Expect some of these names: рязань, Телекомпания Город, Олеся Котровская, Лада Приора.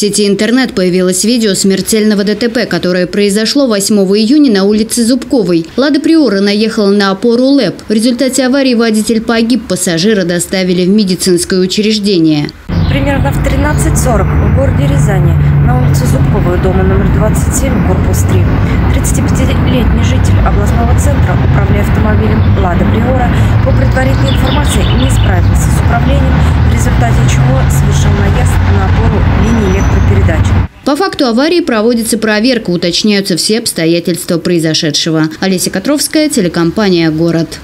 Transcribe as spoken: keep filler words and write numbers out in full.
сети интернет появилось видео смертельного ДТП, которое произошло восьмого июня на улице Зубковой. «Лада Приора» наехала на опору ЛЭП. В результате аварии водитель погиб, пассажира доставили в медицинское учреждение. Примерно в тринадцать сорок в городе Рязани на улице Зубковой дома номер двадцать семь, корпус три, тридцатипятилетний житель областного центра, управляя автомобилем «Лада Приора», по предварительной информации не справился с управлением, в результате чего совершил наезд на опору линии электропередач. По факту аварии проводится проверка, уточняются все обстоятельства произошедшего. Олеся Котровская, телекомпания «Город».